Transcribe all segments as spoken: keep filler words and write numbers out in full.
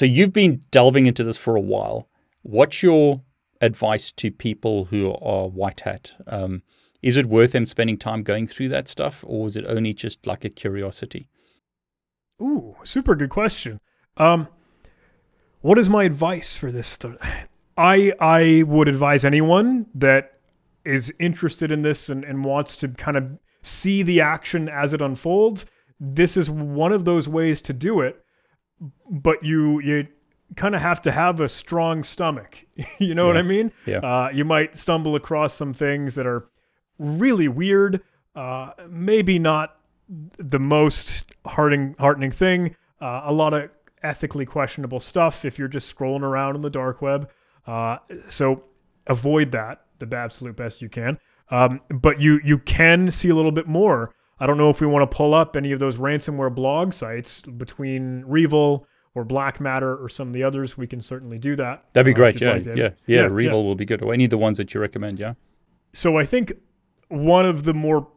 So you've been delving into this for a while. What's your advice to people who are white hat? Um, is it worth them spending time going through that stuff, or is it only just like a curiosity? Ooh, super good question. Um, what is my advice for this stuff? I, I would advise anyone that is interested in this and, and wants to kind of see the action as it unfolds. This is one of those ways to do it, but you you kind of have to have a strong stomach. You know yeah. what I mean? Yeah. Uh, you might stumble across some things that are really weird, uh, maybe not the most heartening, heartening thing, uh, a lot of ethically questionable stuff if you're just scrolling around on the dark web. Uh, so avoid that the absolute best you can. Um, but you you can see a little bit more. I don't know if we want to pull up any of those ransomware blog sites between REvil or Black Matter or some of the others. We can certainly do that. That'd be uh, great. Yeah, like, yeah, yeah, yeah. REvil yeah. will be good. Or any of the ones that you recommend. Yeah. So I think one of the more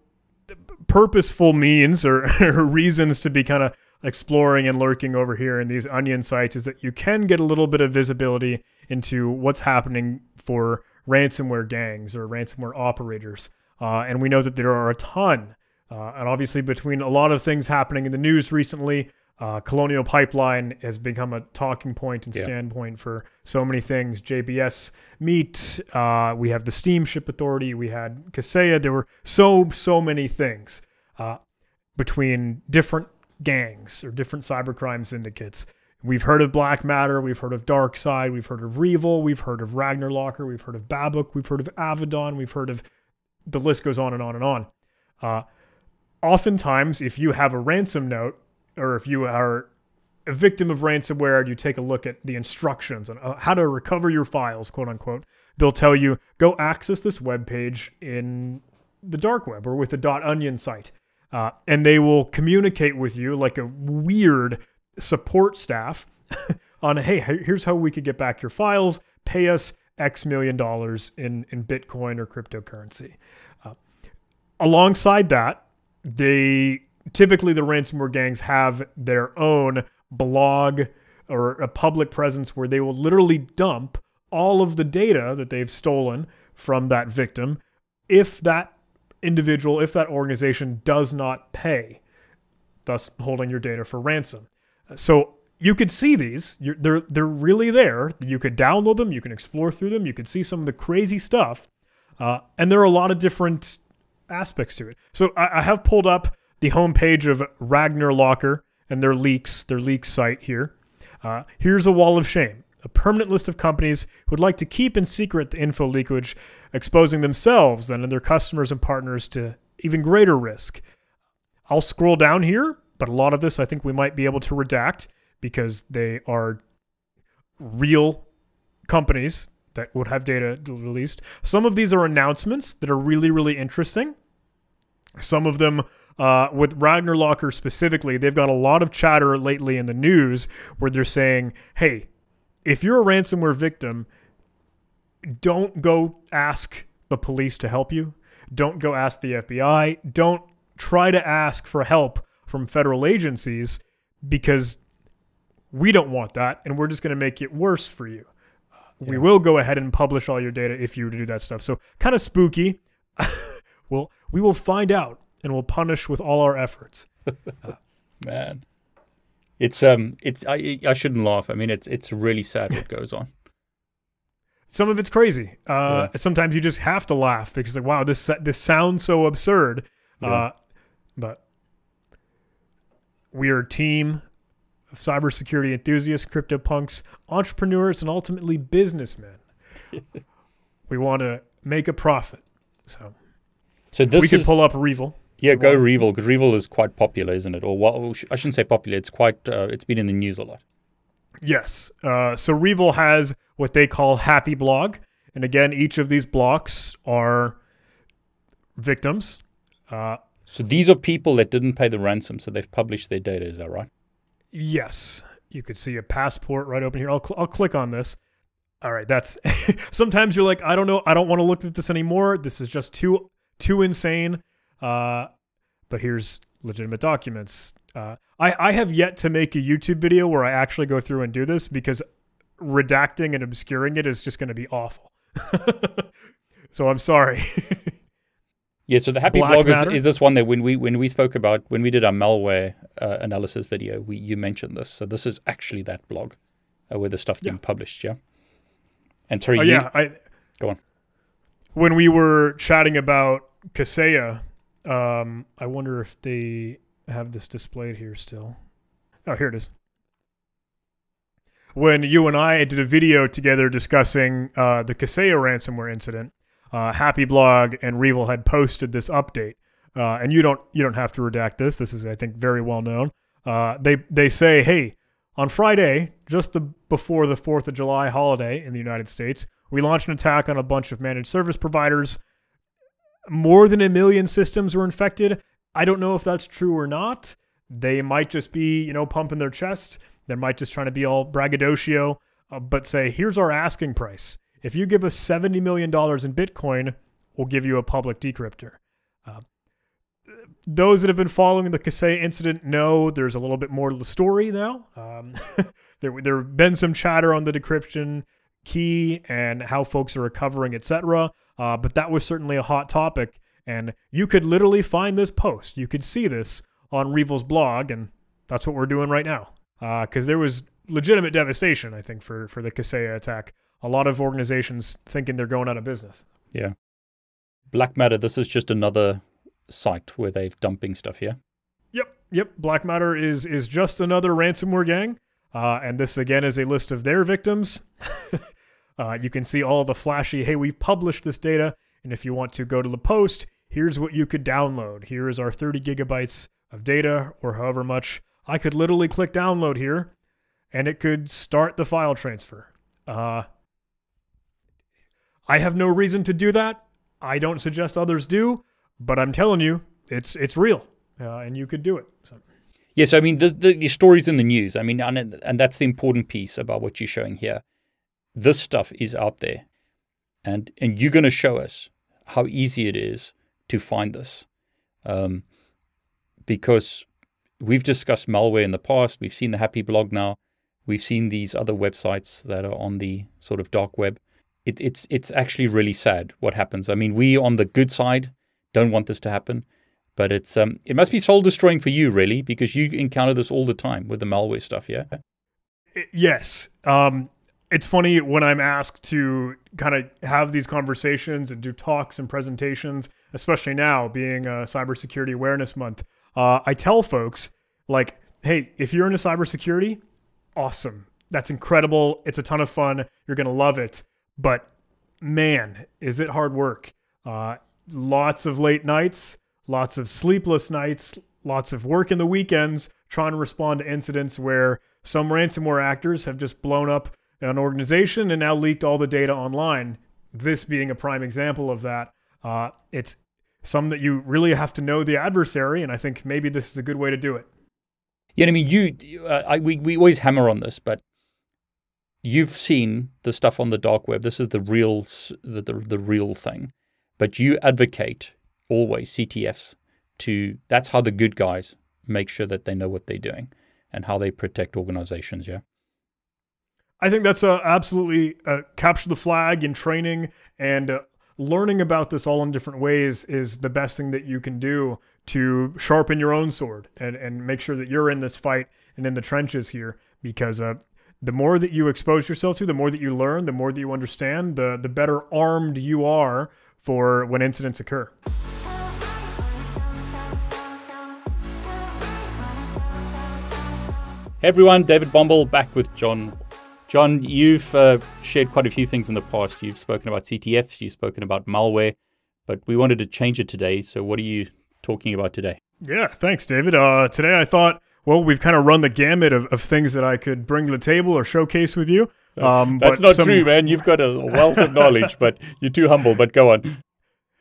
purposeful means or reasons to be kind of exploring and lurking over here in these onion sites is that you can get a little bit of visibility into what's happening for ransomware gangs or ransomware operators. Uh, and we know that there are a ton. Uh, and obviously between a lot of things happening in the news recently, uh, Colonial Pipeline has become a talking point and yeah. standpoint for so many things. J B S meet, uh, we have the Steamship Authority, we had Kaseya. There were so, so many things uh, between different gangs or different cybercrime syndicates. We've heard of Black Matter, we've heard of Dark Side, we've heard of REvil, we've heard of Ragnar Locker, we've heard of Babuk, we've heard of Avaddon, we've heard of, the list goes on and on and on. Uh, oftentimes, if you have a ransom note, or if you are a victim of ransomware and you take a look at the instructions on how to recover your files, quote unquote, they'll tell you, go access this web page in the dark web or with a .onion site. Uh, and they will communicate with you like a weird support staff on, hey, here's how we could get back your files, pay us X million dollars in, in Bitcoin or cryptocurrency. Uh, alongside that, they typically the ransomware gangs have their own blog or a public presence where they will literally dump all of the data that they've stolen from that victim if that individual, if that organization does not pay, thus holding your data for ransom. So you could see these, You're, they're, they're really there. You could download them, you can explore through them, you could see some of the crazy stuff. Uh, and there are a lot of different aspects to it. So I, I have pulled up the homepage of Ragnar Locker and their leaks, their leak site here. Uh, here's a wall of shame, a permanent list of companies who would like to keep in secret the info leakage, exposing themselves and their customers and partners to even greater risk. I'll scroll down here. But a lot of this, I think we might be able to redact because they are real companies that would have data released. Some of these are announcements that are really, really interesting. Some of them, uh, with Ragnar Locker specifically, they've got a lot of chatter lately in the news where they're saying, hey, if you're a ransomware victim, don't go ask the police to help you. Don't go ask the F B I. Don't try to ask for help from federal agencies because we don't want that and we're just going to make it worse for you. Yeah. We will go ahead and publish all your data if you were to do that stuff. So kind of spooky. Well, we will find out and we'll punish with all our efforts. Man, it's um, it's I I shouldn't laugh. I mean, it's it's really sad what goes on. Some of it's crazy. Uh, yeah. Sometimes you just have to laugh because like, wow, this this sounds so absurd. Yeah. Uh, but we are a team of cybersecurity enthusiasts, crypto punks, entrepreneurs, and ultimately businessmen. We want to make a profit. So, so this we could pull up REvil. Yeah, go REvil because REvil is quite popular, isn't it? Or well, I shouldn't say popular. It's quite. Uh, it's been in the news a lot. Yes. Uh, so REvil has what they call happy blog, and again, each of these blocks are victims. Uh, So these are people that didn't pay the ransom, so they've published their data, is that right? Yes. You could see a passport right open here. I'll, cl I'll click on this. All right, that's... Sometimes you're like, I don't know, I don't want to look at this anymore. This is just too too insane. Uh, but here's legitimate documents. Uh, I, I have yet to make a YouTube video where I actually go through and do this, because redacting and obscuring it is just going to be awful. So I'm sorry. Yeah, so the happy blog is, is this one that when we when we spoke about, when we did our malware uh, analysis video, we you mentioned this. So this is actually that blog uh, where the stuff yeah. being published, yeah? And sorry, oh, you, yeah, I, go on. When we were chatting about Kaseya, um, I wonder if they have this displayed here still. Oh, here it is. When you and I did a video together discussing uh, the Kaseya ransomware incident, Uh, Happy Blog and REvil had posted this update, uh, and you don't you don't have to redact this. This is, I think, very well known. Uh, they they say, hey, on Friday, just the, before the fourth of July holiday in the United States, we launched an attack on a bunch of managed service providers. More than a million systems were infected. I don't know if that's true or not. They might just be, you know, pumping their chest. They might just trying to be all braggadocio, uh, but say, here's our asking price. If you give us seventy million dollars in Bitcoin, we'll give you a public decryptor. Uh, those that have been following the Kaseya incident know there's a little bit more to the story now. Um, there, there have been some chatter on the decryption key and how folks are recovering, et cetera. Uh, but that was certainly a hot topic. And you could literally find this post. You could see this on REvil's blog. And that's what we're doing right now. Because uh, there was legitimate devastation, I think, for, for the Kaseya attack. A lot of organizations thinking they're going out of business. Yeah. Black Matter, this is just another site where they've dumping stuff here. Yep, yep. Black Matter is is just another ransomware gang. Uh, and this, again, is a list of their victims. uh, you can see all the flashy, hey, we've published this data, and if you want to go to the post, here's what you could download. Here is our thirty gigabytes of data, or however much. I could literally click download here, and it could start the file transfer. Uh... I have no reason to do that. I don't suggest others do, but I'm telling you, it's it's real, uh, and you could do it. So. Yes, I mean, the, the, the story's in the news. I mean, and, and that's the important piece about what you're showing here. This stuff is out there, and and you're going to show us how easy it is to find this, um, because we've discussed malware in the past. We've seen the Happy Blog now. We've seen these other websites that are on the sort of dark web. It, it's it's actually really sad what happens. I mean, we on the good side don't want this to happen, but it's um, it must be soul destroying for you, really, because you encounter this all the time with the malware stuff, yeah? Yes. Um, it's funny when I'm asked to kind of have these conversations and do talks and presentations, especially now being a Cybersecurity Awareness Month, uh, I tell folks, like, hey, if you're into cybersecurity, awesome. That's incredible. It's a ton of fun. You're going to love it. But man, is it hard work. Uh, lots of late nights, lots of sleepless nights, lots of work in the weekends trying to respond to incidents where some ransomware actors have just blown up an organization and now leaked all the data online. This being a prime example of that. Uh, it's some that you really have to know the adversary, and I think maybe this is a good way to do it. Yeah, I mean, you, uh, I, we, we always hammer on this, but you've seen the stuff on the dark web. This is the real, the, the, the real thing. But you advocate always C T Fs to, that's how the good guys make sure that they know what they're doing and how they protect organizations, yeah? I think that's a, absolutely a capture the flag in training and uh, learning about this all in different ways is the best thing that you can do to sharpen your own sword and, and make sure that you're in this fight and in the trenches here, because uh, the more that you expose yourself to, the more that you learn, the more that you understand, the, the better armed you are for when incidents occur. Hey everyone, David Bombal back with John. John, you've uh, shared quite a few things in the past. You've spoken about C T Fs, you've spoken about malware, but we wanted to change it today. So what are you talking about today? Yeah, thanks, David. Uh, today I thought, well, we've kind of run the gamut of, of things that I could bring to the table or showcase with you. Um, That's but not some... true, man. You've got a wealth of knowledge, but you're too humble, but go on.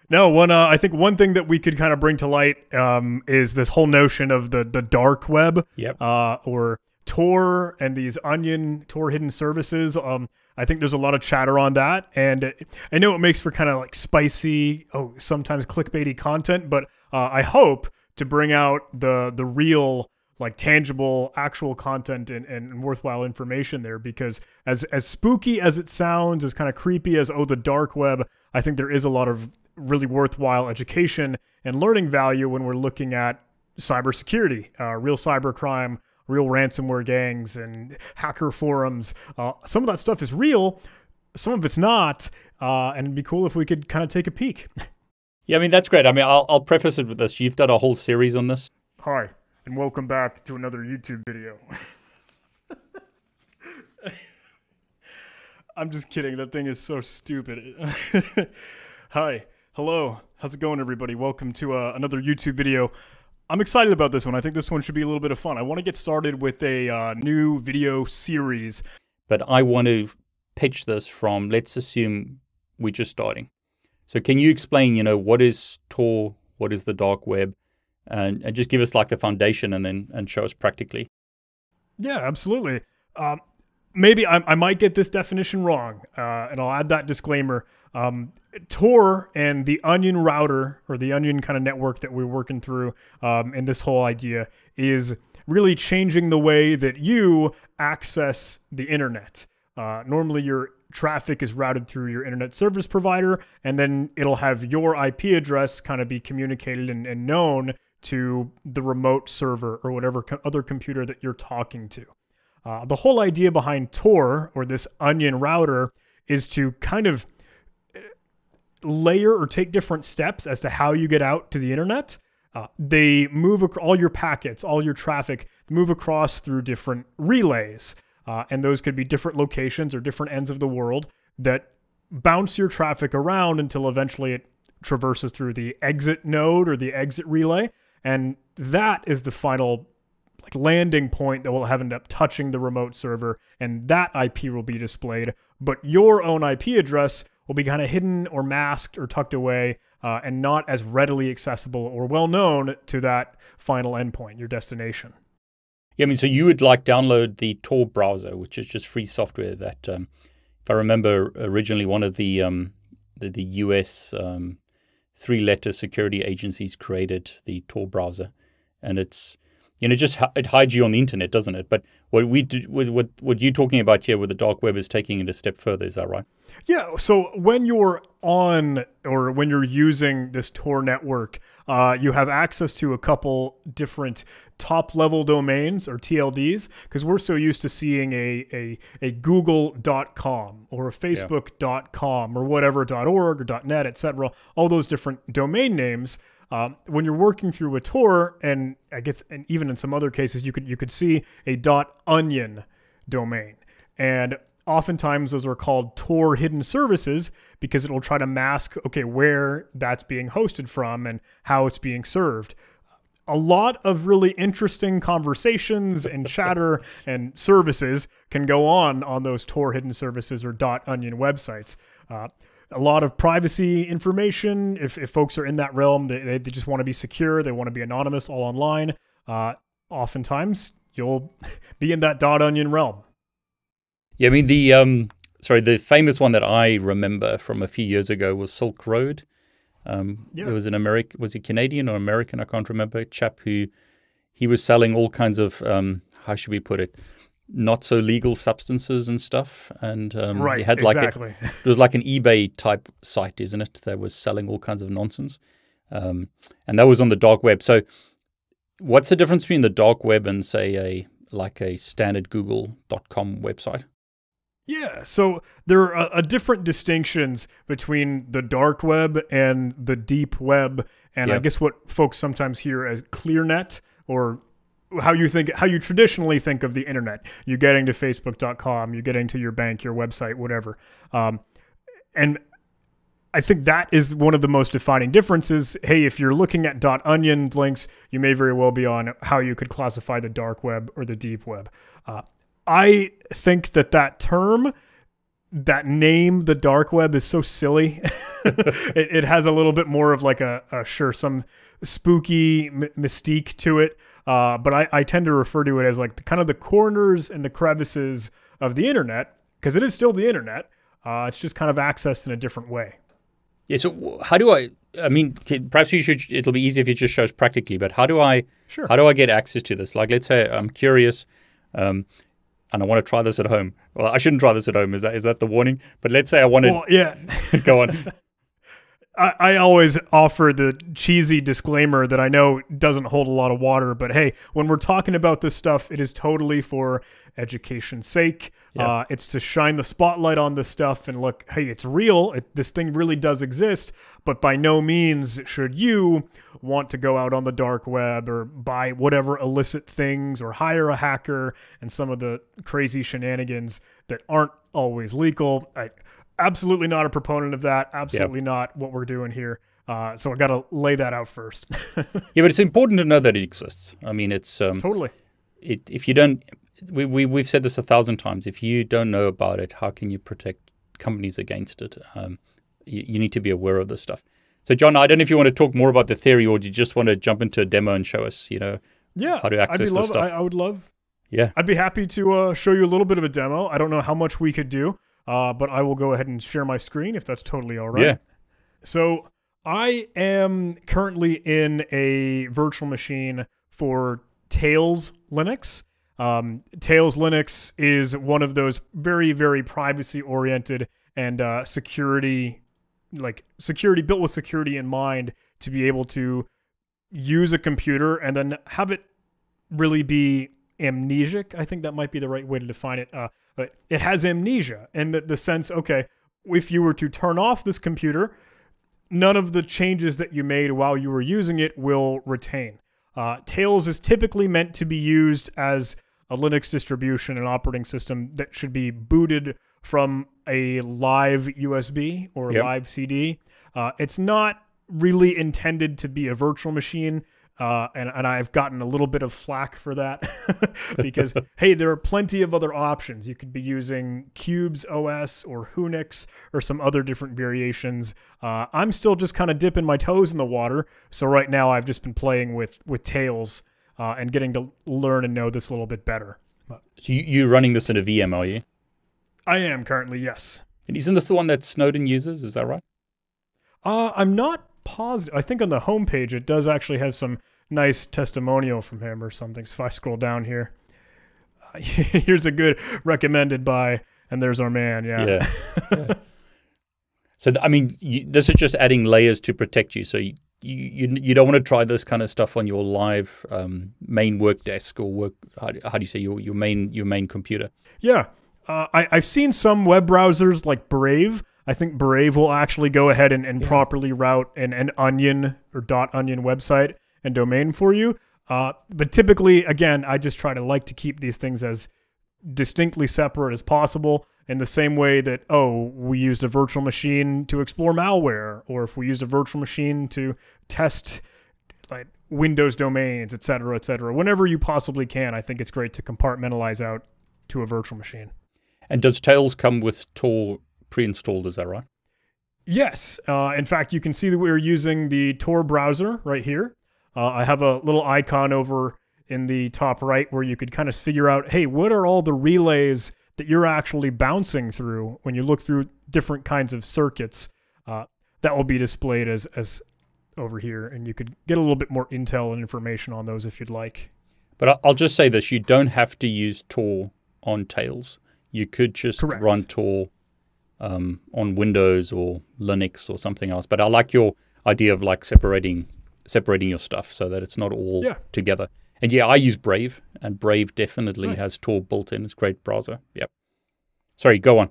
No, one, uh, I think one thing that we could kind of bring to light um, is this whole notion of the, the dark web, yep. uh, or Tor and these onion Tor hidden services. Um, I think there's a lot of chatter on that. And it, I know it makes for kind of like spicy, oh, sometimes clickbaity content, but uh, I hope to bring out the the real like tangible, actual content and, and worthwhile information there, because as, as spooky as it sounds, as kind of creepy as, oh, the dark web, I think there is a lot of really worthwhile education and learning value when we're looking at cybersecurity, uh, real cybercrime, real ransomware gangs and hacker forums. Uh, some of that stuff is real, some of it's not, uh, and it'd be cool if we could kind of take a peek. Yeah, I mean, that's great. I mean, I'll, I'll preface it with this. You've done a whole series on this. Hi, and welcome back to another YouTube video. I'm just kidding. That thing is so stupid. Hi. Hello. How's it going, everybody? Welcome to uh, another YouTube video. I'm excited about this one. I think this one should be a little bit of fun. I want to get started with a uh, new video series. But I want to pitch this from, let's assume we're just starting. So can you explain, you know, what is Tor? What is the dark web? And, and just give us like the foundation and then and show us practically. Yeah, absolutely. Um, maybe I, I might get this definition wrong, uh, and I'll add that disclaimer. Um, Tor and the Onion router, or the Onion kind of network that we're working through, um, and this whole idea is really changing the way that you access the internet. Uh, normally your traffic is routed through your internet service provider, and then it'll have your I P address kind of be communicated and, and known to the remote server or whatever co- other computer that you're talking to. Uh, the whole idea behind Tor, or this Onion router, is to kind of layer or take different steps as to how you get out to the internet. Uh, they move ac- all your packets, all your traffic, move across through different relays. Uh, and those could be different locations or different ends of the world that bounce your traffic around until eventually it traverses through the exit node or the exit relay. And that is the final like landing point that will have end up touching the remote server, and that I P will be displayed. But your own I P address will be kind of hidden or masked or tucked away, uh, and not as readily accessible or well known to that final endpoint, your destination. Yeah, I mean, so you would like download the Tor browser, which is just free software that, um, if I remember originally, one of the um, the, the U S um, three-letter security agencies created the Tor browser, and it's, you know, just it hides you on the internet, doesn't it? But what we do, what what you're talking about here with the dark web is taking it a step further. Is that right? Yeah. So when you're on, or when you're using this Tor network, uh, you have access to a couple different top-level domains, or T L Ds, because we're so used to seeing a a, a Google dot com or a Facebook dot com, yeah, or whatever, .org or .net, et cetera. All those different domain names. Um, when you're working through a Tor, and I guess, and even in some other cases, you could you could see a .onion domain, and oftentimes those are called Tor hidden services because it'll try to mask, okay, where that's being hosted from and how it's being served. A lot of really interesting conversations and chatter and services can go on on those Tor hidden services or .onion websites. Uh, a lot of privacy information, if, if folks are in that realm, they, they just want to be secure, they want to be anonymous all online. Uh, oftentimes, you'll be in that .onion realm. Yeah, I mean, the um, sorry, the famous one that I remember from a few years ago was Silk Road. Um, yeah. There was an American, was he Canadian or American? I can't remember. A chap who, he was selling all kinds of, um, how should we put it, not so legal substances and stuff. And um, right, he had like, exactly. a, it was like an eBay type site, isn't it? That was selling all kinds of nonsense. Um, and that was on the dark web. So what's the difference between the dark web and say a, like a standard Google dot com website? Yeah, so there are a different distinctions between the dark web and the deep web, and yep. I guess what folks sometimes hear as ClearNet, or how you think, how you traditionally think of the internet. You're getting to Facebook dot com, you're getting to your bank, your website, whatever. Um, and I think that is one of the most defining differences. Hey, if you're looking at .onion links, you may very well be on how you could classify the dark web or the deep web. Uh, I think that that term, that name, the dark web, is so silly. it, it has a little bit more of like a, a sure, some spooky m mystique to it. Uh, but I, I tend to refer to it as like the, kind of the corners and the crevices of the internet, because it is still the internet. Uh, it's just kind of accessed in a different way. Yeah, so how do I, I mean, perhaps you should, it'll be easy if you just show us practically, but how do I, sure. how do I get access to this? Like, let's say I'm curious um, and I want to try this at home. Well, I shouldn't try this at home. Is that, is that the warning? But let's say I want to, well, yeah. go on. I, I always offer the cheesy disclaimer that I know doesn't hold a lot of water, but hey, when we're talking about this stuff, it is totally for education's sake. Yeah. Uh, it's to shine the spotlight on this stuff and look, hey, it's real. It, this thing really does exist, but by no means should you want to go out on the dark web or buy whatever illicit things or hire a hacker and some of the crazy shenanigans that aren't always legal. I, Absolutely not a proponent of that. Absolutely yep. not what we're doing here. Uh, so I got to lay that out first. Yeah, but it's important to know that it exists. I mean, it's um, totally. It, if you don't, we, we we've said this a thousand times. If you don't know about it, how can you protect companies against it? Um, you, you need to be aware of this stuff. So, John, I don't know if you want to talk more about the theory, or do you just want to jump into a demo and show us, you know, yeah, how to access I'd be this love, stuff? I, I would love. Yeah, I'd be happy to uh, show you a little bit of a demo. I don't know how much we could do. Uh, but I will go ahead and share my screen if that's totally all right. Yeah. So I am currently in a virtual machine for Tails Linux. Um, Tails Linux is one of those very, very privacy-oriented and uh, security, like security built with security in mind to be able to use a computer and then have it really be amnesiac. I think that might be the right way to define it. Uh, but it has amnesia in the, the sense, okay, if you were to turn off this computer, none of the changes that you made while you were using it will retain. Uh, Tails is typically meant to be used as a Linux distribution, an operating system that should be booted from a live U S B or a yep. live C D. Uh, it's not really intended to be a virtual machine. Uh, and, and I've gotten a little bit of flack for that because, hey, there are plenty of other options. You could be using Qubes O S or Whonix or some other different variations. Uh, I'm still just kind of dipping my toes in the water. So right now I've just been playing with, with Tails uh, and getting to learn and know this a little bit better. So you, you're running this in a V M, are you? I am currently, yes. And isn't this the one that Snowden uses? Is that right? Uh, I'm not positive. I think on the homepage it does actually have some nice testimonial from him or something. So if I scroll down here, uh, here's a good recommended by, and there's our man. Yeah. yeah. yeah. So I mean, you, this is just adding layers to protect you. So you you you don't want to try this kind of stuff on your live um, main work desk or work. How, how do you say your your main your main computer? Yeah, uh, I I've seen some web browsers like Brave. I think Brave will actually go ahead and, and yeah. properly route an, an .onion or .onion website and domain for you. Uh, but typically, again, I just try to like to keep these things as distinctly separate as possible in the same way that, oh, we used a virtual machine to explore malware, or if we used a virtual machine to test like Windows domains, et cetera, et cetera. Whenever you possibly can, I think it's great to compartmentalize out to a virtual machine. And does Tails come with Tor pre-installed, is that right? Yes. Uh, in fact, you can see that we're using the Tor browser right here. Uh, I have a little icon over in the top right where you could kind of figure out, hey, what are all the relays that you're actually bouncing through when you look through different kinds of circuits? Uh, that will be displayed as, as over here, and you could get a little bit more intel and information on those if you'd like. But I'll just say this, you don't have to use Tor on Tails. You could just Correct. run Tor Um, on Windows or Linux or something else. But I like your idea of like separating separating your stuff so that it's not all yeah. together. And yeah, I use Brave, and Brave definitely nice. has Tor built in. It's a great browser. Yep. Sorry, go on.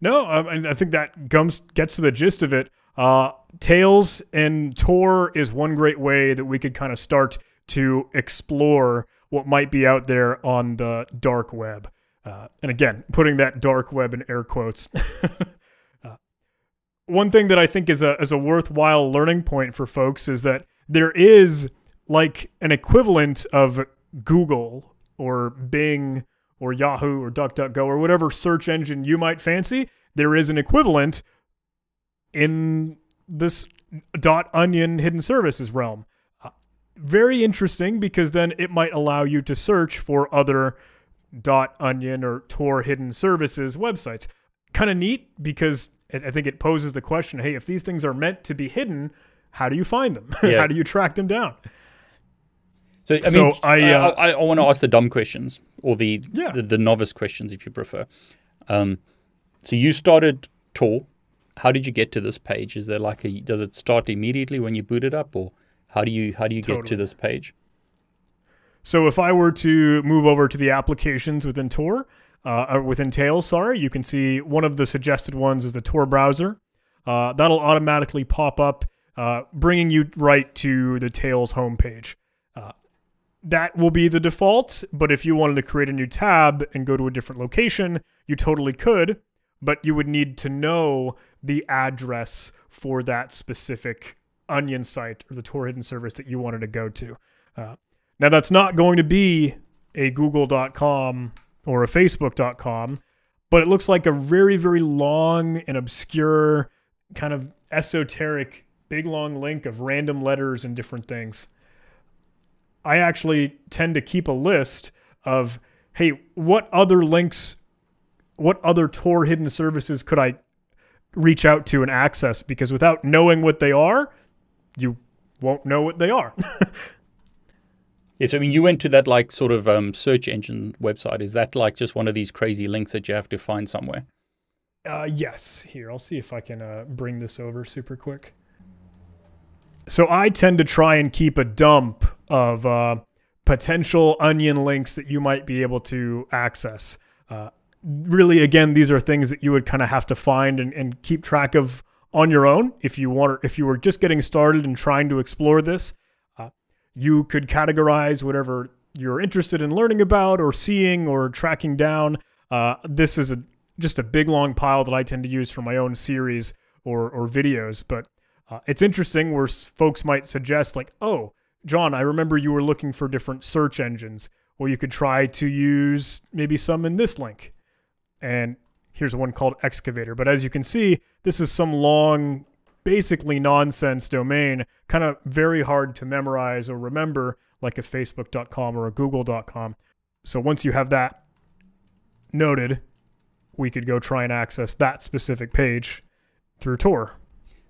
No, um, and I think that comes, gets to the gist of it. Uh, Tails and Tor is one great way that we could kind of start to explore what might be out there on the dark web. Uh, and again, putting that dark web in air quotes. uh, one thing that I think is a, is a worthwhile learning point for folks is that there is like an equivalent of Google or Bing or Yahoo or DuckDuckGo or whatever search engine you might fancy. There is an equivalent in this .onion hidden services realm. Uh, very interesting, because then it might allow you to search for other .onion or Tor hidden services websites. Kind of neat, because I think it poses the question, hey, if these things are meant to be hidden, how do you find them? Yeah. How do you track them down? So I mean, so I, uh, I, I, I want to ask the dumb questions, or the, yeah. the the novice questions, if you prefer. Um, so you started Tor. How did you get to this page? Is there like a does it start immediately when you boot it up, or how do you how do you totally. get to this page? So if I were to move over to the applications within Tor, uh, or within Tails, sorry, you can see one of the suggested ones is the Tor browser. Uh, that'll automatically pop up, uh, bringing you right to the Tails homepage. Uh, that will be the default, but if you wanted to create a new tab and go to a different location, you totally could, but you would need to know the address for that specific Onion site or the Tor hidden service that you wanted to go to. Uh, Now, that's not going to be a google dot com or a facebook dot com, but it looks like a very, very long and obscure kind of esoteric big long link of random letters and different things. I actually tend to keep a list of, hey, what other links, what other Tor hidden services could I reach out to and access? Because without knowing what they are, you won't know what they are. Yes, I mean, you went to that like sort of um, search engine website. Is that like just one of these crazy links that you have to find somewhere? Uh, yes. Here, I'll see if I can uh, bring this over super quick. So I tend to try and keep a dump of uh, potential Onion links that you might be able to access. Uh, really, again, these are things that you would kind of have to find and, and keep track of on your own if you want, or if you were just getting started and trying to explore this. You could categorize whatever you're interested in learning about or seeing or tracking down. Uh, this is a, just a big long pile that I tend to use for my own series or, or videos. But uh, it's interesting where folks might suggest like, oh, John, I remember you were looking for different search engines. Well, you could try to use maybe some in this link. And here's one called Excavator. But as you can see, this is some long, basically nonsense domain, kind of very hard to memorize or remember like a facebook dot com or a google dot com. So once you have that noted, we could go try and access that specific page through Tor.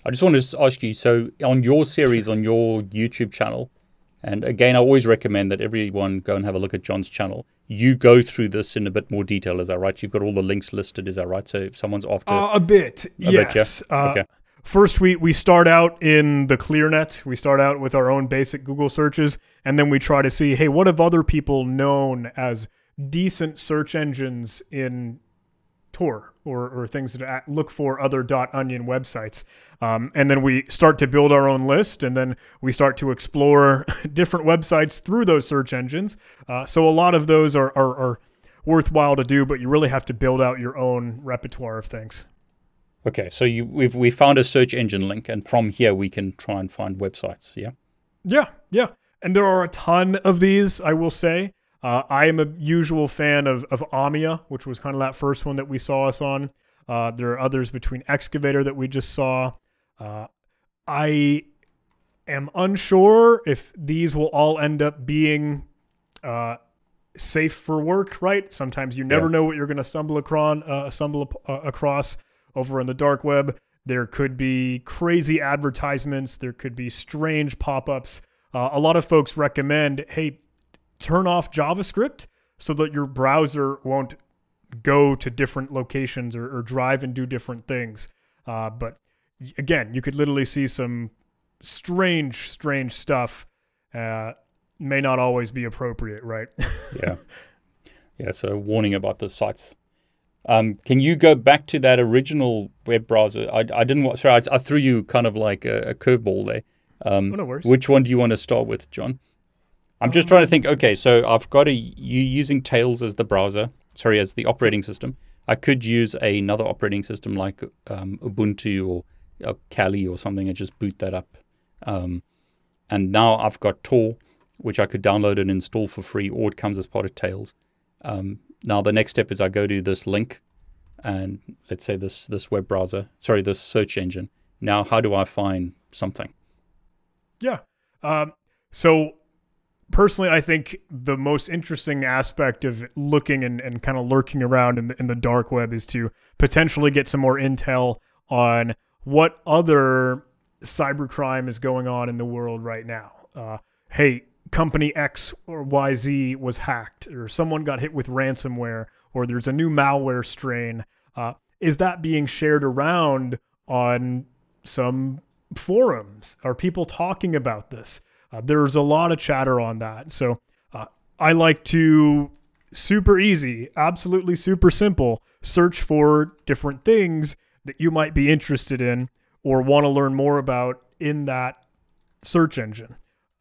I just wanted to ask you, so on your series, on your YouTube channel, and again, I always recommend that everyone go and have a look at John's channel. You go through this in a bit more detail, is that right? You've got all the links listed, is that right? So if someone's after... Uh, a bit, a yes. Bit, yeah? uh, okay. First, we, we start out in the ClearNet. We start out with our own basic Google searches, and then we try to see, hey, what have other people known as decent search engines in Tor, or, or things that look for other .onion websites? Um, and then we start to build our own list, and then we start to explore different websites through those search engines. Uh, so a lot of those are, are, are worthwhile to do, but you really have to build out your own repertoire of things. Okay, so you, we've we found a search engine link, and from here we can try and find websites, yeah? Yeah, yeah. And there are a ton of these, I will say. Uh, I am a usual fan of, of Ahmia, which was kind of that first one that we saw us on. Uh, there are others between Excavator that we just saw. Uh, I am unsure if these will all end up being uh, safe for work, right? Sometimes you never yeah. know what you're going to stumble across. Uh, stumble uh, across. Over on the dark web, there could be crazy advertisements. There could be strange pop-ups. Uh, a lot of folks recommend, hey, turn off JavaScript so that your browser won't go to different locations or, or drive and do different things. Uh, but again, you could literally see some strange, strange stuff. Uh, may not always be appropriate, right? yeah. Yeah, so warning about the sites. Um, can you go back to that original web browser? I, I didn't want, sorry, I, I threw you kind of like a, a curveball there. Um, oh, no worries. Which one do you want to start with, John? I'm just um, trying to think, okay, so I've got a, you using Tails as the browser, sorry, as the operating system. I could use another operating system like um, Ubuntu or, or Kali or something and just boot that up. Um, and now I've got Tor, which I could download and install for free, or it comes as part of Tails. Um, Now, the next step is I go to this link and let's say this this web browser, sorry, this search engine. Now, how do I find something? Yeah. Um, so personally, I think the most interesting aspect of looking and, and kind of lurking around in the, in the dark web is to potentially get some more intel on what other cybercrime is going on in the world right now. Uh, hey, company X or Y Z was hacked, or someone got hit with ransomware, or there's a new malware strain. Uh, is that being shared around on some forums? Are people talking about this? Uh, there's a lot of chatter on that. So uh, I like to, super easy, absolutely super simple, search for different things that you might be interested in or want to learn more about in that search engine.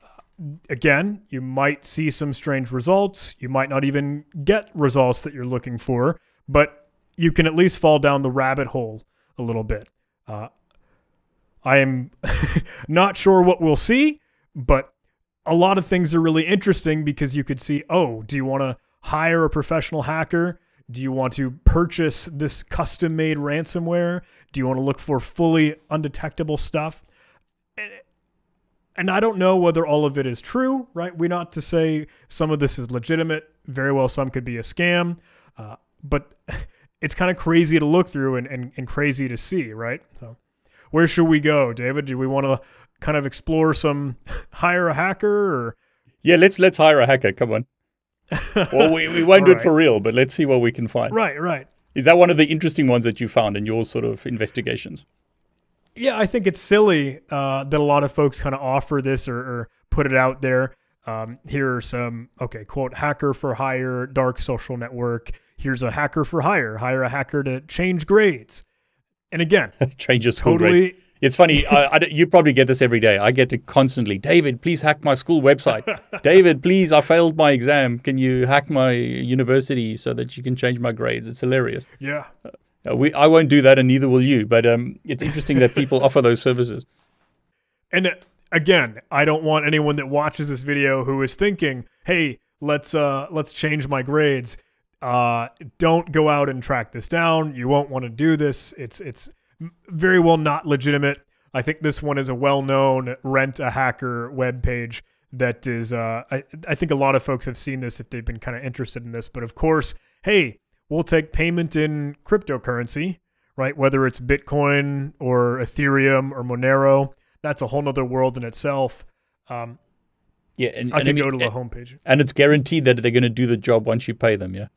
Uh, again, you might see some strange results. You might not even get results that you're looking for, but you can at least fall down the rabbit hole a little bit. Uh, I am not sure what we'll see, but a lot of things are really interesting because you could see, oh, do you want to hire a professional hacker? Do you want to purchase this custom-made ransomware? Do you want to look for fully undetectable stuff? And I don't know whether all of it is true, right? We're not to say some of this is legitimate. Very well, some could be a scam. Uh, but it's kind of crazy to look through and, and, and crazy to see, right? So where should we go, David? Do we want to kind of explore some hire a hacker? Or? Yeah, let's let's hire a hacker. Come on. Well, we, we won't do it for real, but let's see what we can find. Right, right. Is that one of the interesting ones that you found in your sort of investigations? Yeah, I think it's silly uh, that a lot of folks kind of offer this or, or put it out there. Um, here are some, okay, quote, hacker for hire, dark social network. Here's a hacker for hire. Hire a hacker to change grades. And again, change your school totally grade. It's funny. I, I, you probably get this every day. I get it constantly. David, please hack my school website. David, please, I failed my exam. Can you hack my university so that you can change my grades? It's hilarious. Yeah. Uh, we, I won't do that, and neither will you. But um, it's interesting that people offer those services. And uh, again, I don't want anyone that watches this video who is thinking, "Hey, let's uh, let's change my grades." Uh, don't go out and track this down. You won't want to do this. It's it's. Very well not legitimate. I think this one is a well-known rent a hacker webpage that is, uh, I, I think a lot of folks have seen this if they've been kind of interested in this. But of course, hey, we'll take payment in cryptocurrency, right? Whether it's Bitcoin or Ethereum or Monero, that's a whole nother world in itself. Um, yeah, and, I can and, go to and, the homepage. And it's guaranteed that they're going to do the job once you pay them, yeah?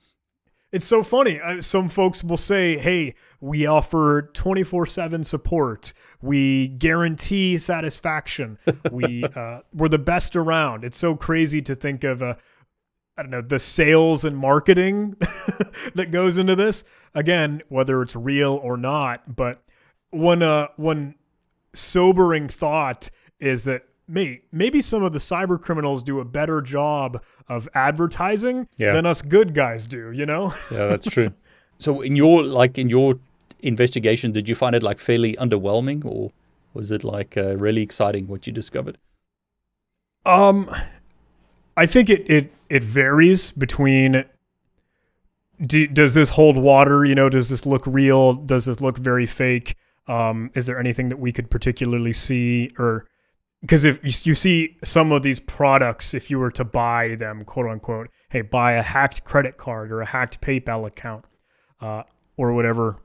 It's so funny. Some folks will say, hey, we offer twenty-four seven support. We guarantee satisfaction. We, uh, we're the best around. It's so crazy to think of, uh, I don't know, the sales and marketing that goes into this. Again, whether it's real or not. But one, uh, one sobering thought is that Mate, maybe some of the cyber criminals do a better job of advertising yeah. than us good guys do, you know? Yeah, that's true. So in your like in your investigation, did you find it like fairly underwhelming, or was it like uh, really exciting what you discovered? Um I think it it it varies between do, does this hold water, you know, does this look real? Does this look very fake? Um is there anything that we could particularly see? Or because if you see some of these products, if you were to buy them, quote unquote, hey, buy a hacked credit card or a hacked PayPal account uh, or whatever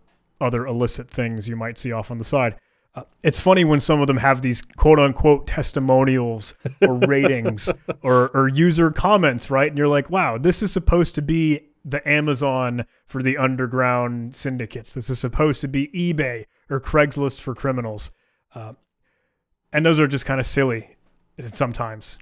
other illicit things you might see off on the side. Uh, it's funny when some of them have these quote unquote testimonials or ratings or, or user comments, right? And you're like, wow, this is supposed to be the Amazon for the underground syndicates. This is supposed to be eBay or Craigslist for criminals. Uh, And those are just kind of silly sometimes.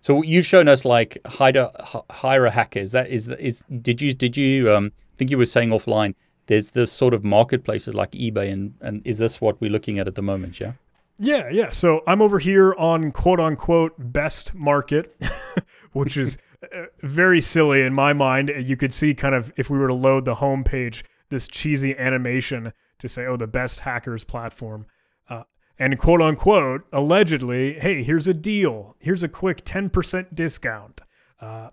So you've shown us like hire a, hire a hacker. Is that is is did you did you um I think you were saying offline there's this sort of marketplaces like eBay and and is this what we're looking at at the moment? Yeah. Yeah, yeah. So I'm over here on quote unquote best market, which is very silly in my mind. You could see kind of if we were to load the homepage, this cheesy animation to say, oh, the best hackers platform. And quote unquote, allegedly, hey, here's a deal. Here's a quick ten percent discount. Uh,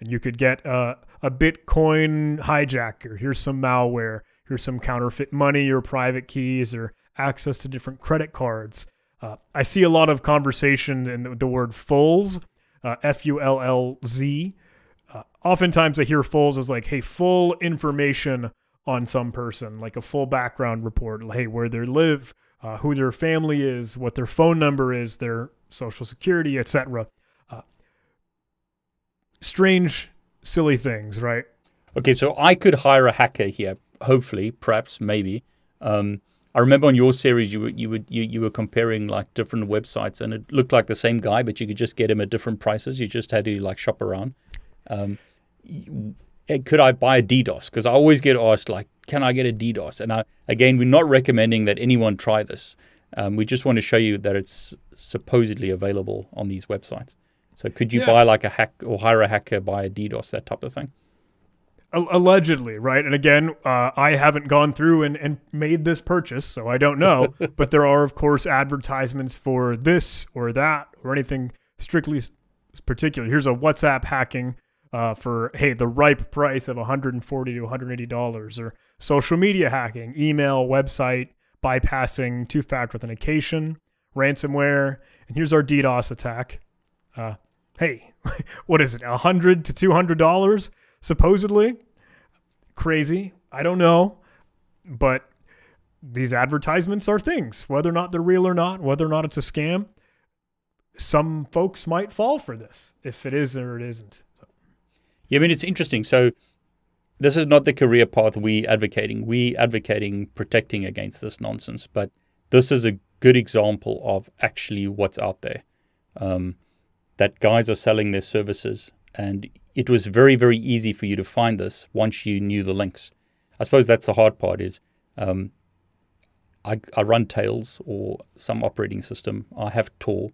and you could get uh, a Bitcoin hijacker. Here's some malware. Here's some counterfeit money or private keys or access to different credit cards. Uh, I see a lot of conversation in the, the word fulls, uh, F U L L Z. Uh, oftentimes I hear fulls as like, hey, full information on some person, like a full background report, hey, where they live, uh, who their family is, what their phone number is, their social security, et cetera. Uh, strange, silly things, right? Okay, so I could hire a hacker here, hopefully, perhaps, maybe. Um, I remember on your series you were you would you you were comparing like different websites, and it looked like the same guy, but you could just get him at different prices. You just had to like shop around. Um, could I buy a DDoS? Because I always get asked like, can I get a DDoS? And I, again, we're not recommending that anyone try this. Um, we just want to show you that it's supposedly available on these websites. So could you yeah. buy like a hack or hire a hacker, buy a DDoS, that type of thing? Allegedly, right? And again, uh, I haven't gone through and, and made this purchase, so I don't know. But there are, of course, advertisements for this or that or anything strictly particular. Here's a WhatsApp hacking uh, for, hey, the ripe price of one hundred forty to one hundred eighty dollars, or social media hacking, email, website, bypassing two-factor authentication, ransomware. And here's our DDoS attack. Uh, hey, what is it, one hundred to two hundred dollars? Supposedly. Crazy. I don't know. But these advertisements are things, whether or not they're real or not, whether or not it's a scam. Some folks might fall for this if it is or it isn't. So. Yeah, I mean, it's interesting. So this is not the career path we advocating. We advocating protecting against this nonsense. But this is a good example of actually what's out there. Um, that guys are selling their services. And it was very, very easy for you to find this once you knew the links. I suppose that's the hard part is um, I, I run Tails or some operating system. I have Tor,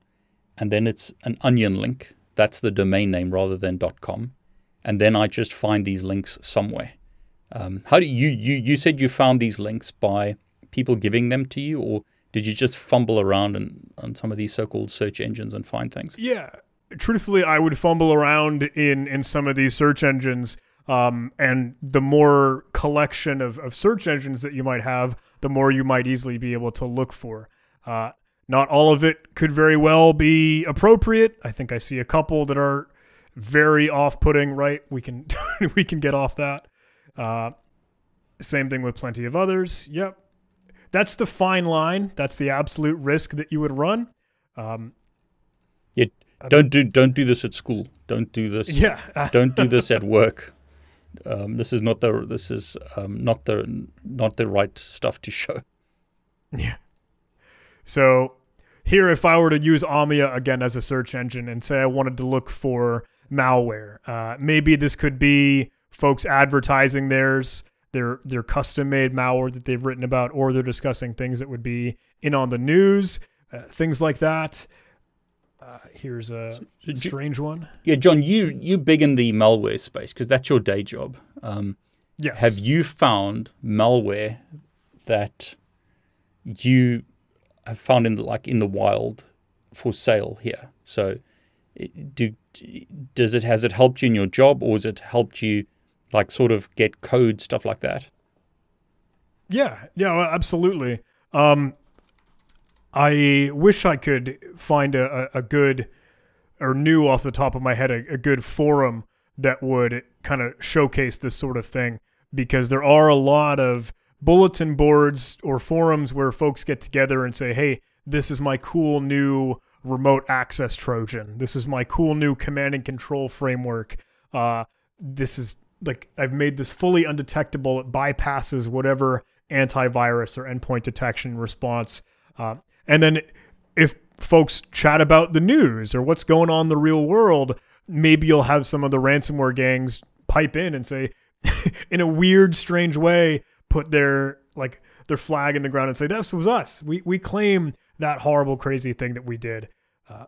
and then it's an onion link. That's the domain name rather than .com. And then I just find these links somewhere. Um, how do you, you, you said you found these links by people giving them to you, or did you just fumble around and, on some of these so-called search engines and find things? Yeah. Truthfully, I would fumble around in, in some of these search engines, um, and the more collection of, of search engines that you might have, the more you might easily be able to look for. Uh, not all of it could very well be appropriate. I think I see a couple that are very off-putting, right? We can, we can get off that. Uh, same thing with plenty of others. Yep. That's the fine line. That's the absolute risk that you would run. Um, it Don't do don't do this at school. Don't do this. Yeah. Don't do this at work. Um, this is not the this is um, not the not the right stuff to show. Yeah. So here, if I were to use Ahmia again as a search engine and say I wanted to look for malware, uh, maybe this could be folks advertising theirs, their their custom made malware that they've written about, or they're discussing things that would be in on the news, uh, things like that. Uh, here's a strange one. Yeah, John, you you big in the malware space because that's your day job. Um, yes. Have you found malware that you have found in the, like in the wild for sale here? So, do does it has it helped you in your job, or has it helped you like sort of get code stuff like that? Yeah, yeah, absolutely. Um, I wish I could find a, a good, or knew off the top of my head, a, a good forum that would kind of showcase this sort of thing, because there are a lot of bulletin boards or forums where folks get together and say, hey, this is my cool new remote access Trojan. This is my cool new command and control framework. Uh, this is like, I've made this fully undetectable. It bypasses whatever antivirus or endpoint detection response. Uh, And then if folks chat about the news or what's going on in the real world, maybe you'll have some of the ransomware gangs pipe in and say, in a weird, strange way, put their like their flag in the ground and say, this was us. We, we claim that horrible, crazy thing that we did. Uh,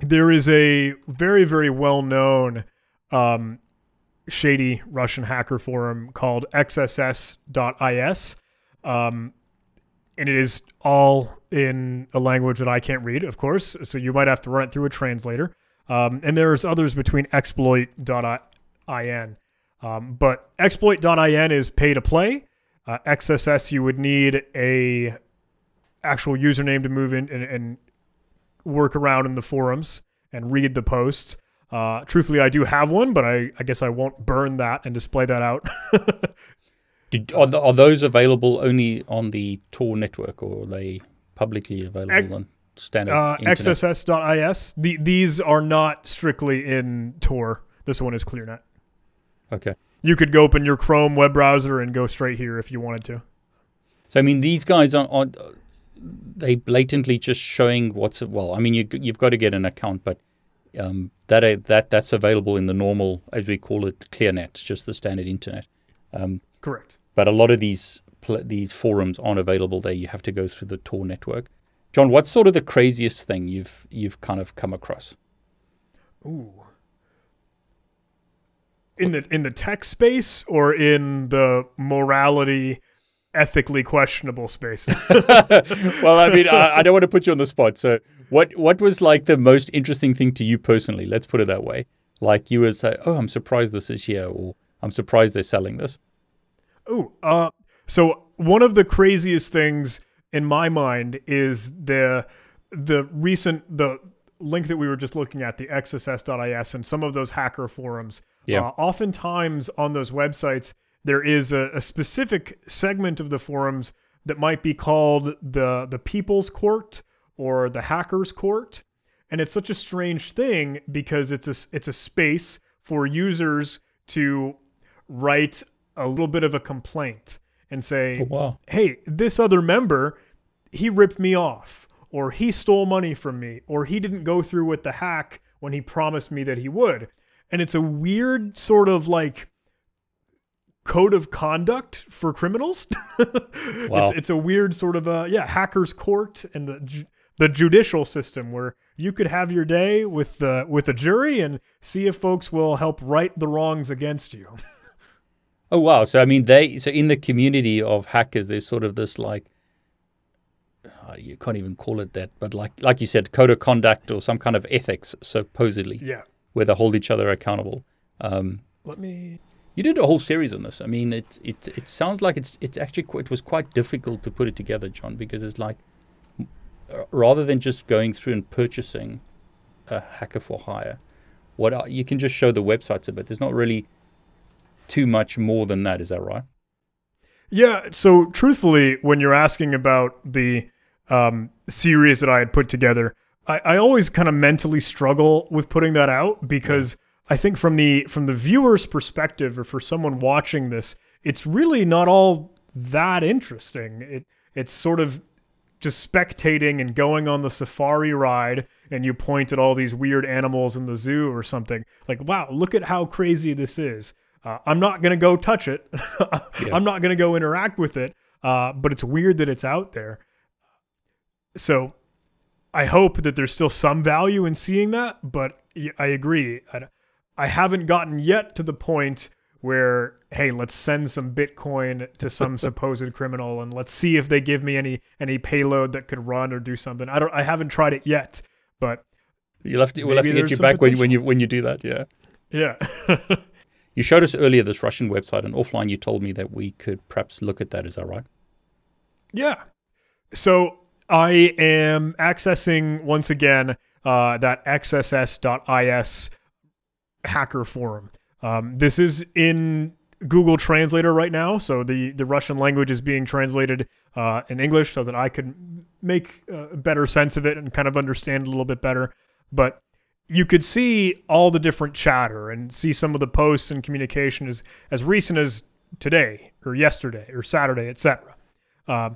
there is a very, very well-known um, shady Russian hacker forum called X S S dot I S. Um, And it is all in a language that I can't read, of course. So you might have to run it through a translator. Um, and there's others between exploit dot I N. Um, but exploit dot I N is pay to play. Uh, X S S, you would need a actual username to move in and, and work around in the forums and read the posts. Uh, truthfully, I do have one, but I, I guess I won't burn that and display that out. Did, are, the, are those available only on the Tor network, or are they publicly available on standard uh, internet? X S S dot I S. The, these are not strictly in Tor. This one is ClearNet. Okay. You could go open your Chrome web browser and go straight here if you wanted to. So, I mean, these guys are, are they blatantly just showing what's... Well, I mean, you, you've got to get an account, but um, that that that's available in the normal, as we call it, ClearNet, just the standard internet. Um, Correct. But a lot of these these forums aren't available there. You have to go through the Tor network. John, what's sort of the craziest thing you've you've kind of come across? Ooh. In the in the tech space, or in the morality, ethically questionable space? Well, I mean, I, I don't want to put you on the spot. So, what what was like the most interesting thing to you personally? Let's put it that way. Like you would say, "Oh, I'm surprised this is here," or "I'm surprised they're selling this." Oh, uh, so one of the craziest things in my mind is the the recent the link that we were just looking at, the X S S dot I S, and some of those hacker forums. Yeah. Uh, oftentimes on those websites, there is a, a specific segment of the forums that might be called the the People's Court or the Hackers Court, and it's such a strange thing because it's a it's a space for users to write a little bit of a complaint and say, oh, wow. Hey, this other member, he ripped me off, or he stole money from me, or he didn't go through with the hack when he promised me that he would. And it's a weird sort of like code of conduct for criminals. Wow. It's, it's a weird sort of a, yeah, hacker's court, and the ju the judicial system where you could have your day with the, with a jury and see if folks will help right the wrongs against you. Oh, wow. So, I mean, they, so in the community of hackers, there's sort of this like, oh, you can't even call it that, but like, like you said, code of conduct or some kind of ethics, supposedly, yeah, where they hold each other accountable. Um, Let me, you did a whole series on this. I mean, it, it, it sounds like it's, it's actually, it was quite difficult to put it together, John, because it's like, rather than just going through and purchasing a hacker for hire, what are, you can just show the websites a bit. There's not really too much more than that, is that right? Yeah, so truthfully, when you're asking about the um, series that I had put together, I, I always kind of mentally struggle with putting that out because yeah. I think from the from the viewer's perspective, or for someone watching this, it's really not all that interesting. It It's sort of just spectating and going on the safari ride, and you point at all these weird animals in the zoo or something. Like, wow, look at how crazy this is. Uh, I'm not going to go touch it. yeah. I'm not going to go interact with it. Uh, but it's weird that it's out there. So I hope that there's still some value in seeing that. But I agree. I, I haven't gotten yet to the point where, hey, let's send some Bitcoin to some supposed criminal and let's see if they give me any any payload that could run or do something. I don't. I haven't tried it yet. But you'll have to. We'll have to get you back when, when you when you do that. Yeah. Yeah. You showed us earlier this Russian website, and offline you told me that we could perhaps look at that. Is that right? Yeah. So I am accessing, once again, uh, that X S S dot I S hacker forum. Um, this is in Google Translator right now, so the, the Russian language is being translated uh, in English so that I could make uh, better sense of it and kind of understand a little bit better. But you could see all the different chatter and see some of the posts and communication as, as recent as today or yesterday or Saturday, et cetera. Uh,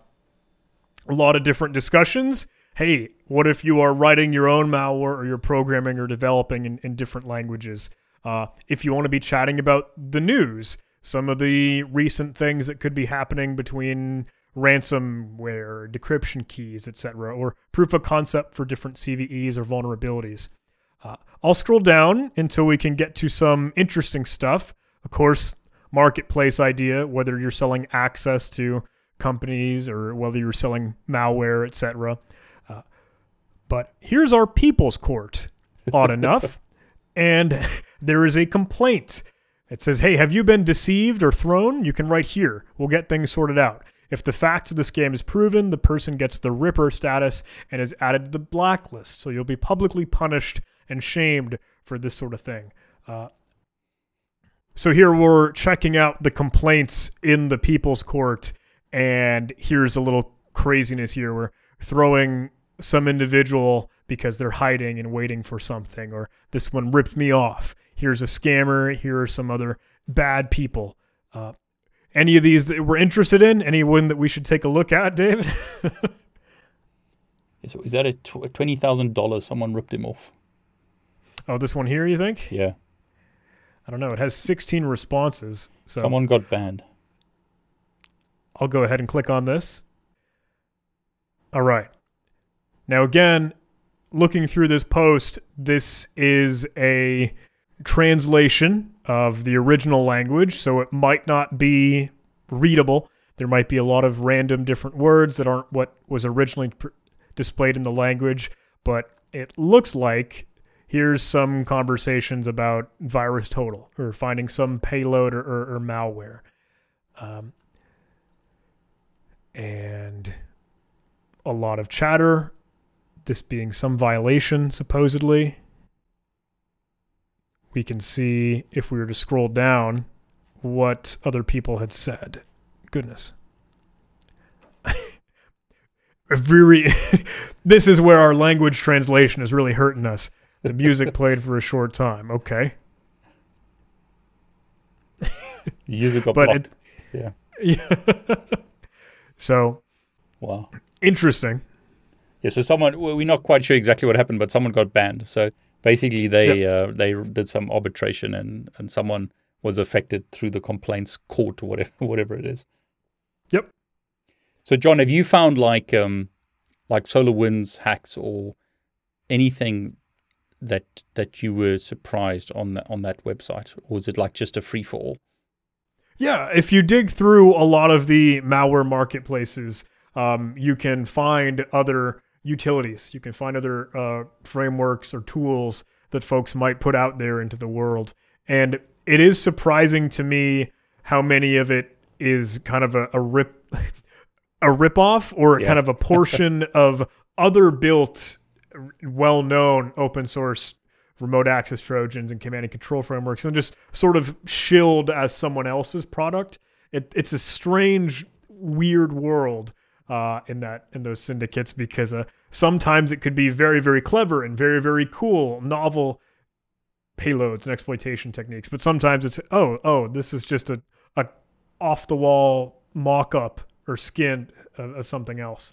a lot of different discussions. Hey, what if you are writing your own malware or you're programming or developing in, in different languages? Uh, if you want to be chatting about the news, some of the recent things that could be happening between ransomware, decryption keys, et cetera, or proof of concept for different C V Es or vulnerabilities. Uh, I'll scroll down until we can get to some interesting stuff. Of course, marketplace idea, whether you're selling access to companies or whether you're selling malware, et cetera. Uh, but here's our People's Court, odd enough. And there is a complaint. It says, hey, have you been deceived or thrown? You can write here. We'll get things sorted out. If the facts of the scam is proven, the person gets the ripper status and is added to the blacklist. So you'll be publicly punished and shamed for this sort of thing. Uh, So here we're checking out the complaints in the People's Court, and here's a little craziness here. We're throwing some individual because they're hiding and waiting for something, or this one ripped me off. Here's a scammer. Here are some other bad people. Uh, any of these that we're interested in? Anyone that we should take a look at, David? So is that a twenty thousand dollars? Someone ripped him off. Oh, this one here, you think? Yeah. I don't know. It has sixteen responses. So someone got banned. I'll go ahead and click on this. All right. Now, again, looking through this post, this is a translation of the original language, so it might not be readable. There might be a lot of random different words that aren't what was originally pr- displayed in the language, but it looks like here's some conversations about VirusTotal or finding some payload or, or, or malware. Um, and a lot of chatter, this being some violation, supposedly. We can see, if we were to scroll down, what other people had said. Goodness. Very, this is where our language translation is really hurting us. The music played for a short time. Okay. Music got blocked. It, yeah. yeah. So. Wow. Interesting. Yeah. So someone, well, we're not quite sure exactly what happened, but someone got banned. So basically, they yep. uh, they did some arbitration, and and someone was affected through the complaints court or whatever whatever it is. Yep. So John, have you found like um like SolarWinds hacks or anything that that you were surprised on the, on that website, or is it like just a free for all? Yeah, if you dig through a lot of the malware marketplaces, um, you can find other utilities, you can find other uh, frameworks or tools that folks might put out there into the world, and it is surprising to me how many of it is kind of a, a rip a ripoff or yeah. kind of a portion of other built, well-known open source remote access Trojans and command and control frameworks, and just sort of shilled as someone else's product. It, it's a strange, weird world uh, in that in those syndicates, because uh, sometimes it could be very, very clever and very, very cool, novel payloads and exploitation techniques. But sometimes it's, oh, oh, this is just a, a off-the-wall mock-up or skin of, of something else.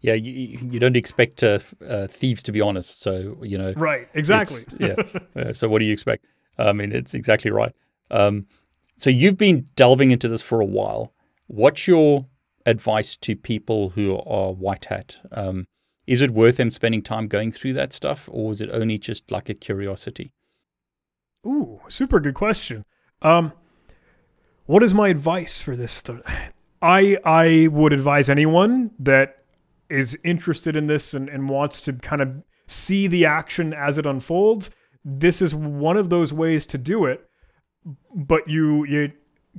Yeah, you, you don't expect uh, uh, thieves to be honest, so you know. Right, exactly. yeah, yeah. So what do you expect? I mean, it's exactly right. Um, so you've been delving into this for a while. What's your advice to people who are white hat? Um, is it worth them spending time going through that stuff, or is it only just like a curiosity? Ooh, super good question. Um, what is my advice for this? Th I I would advise anyone that is interested in this and, and wants to kind of see the action as it unfolds. This is one of those ways to do it, but you you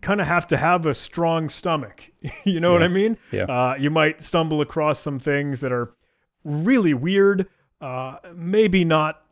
kind of have to have a strong stomach. You know yeah. what I mean? Yeah. Uh, you might stumble across some things that are really weird, uh, maybe not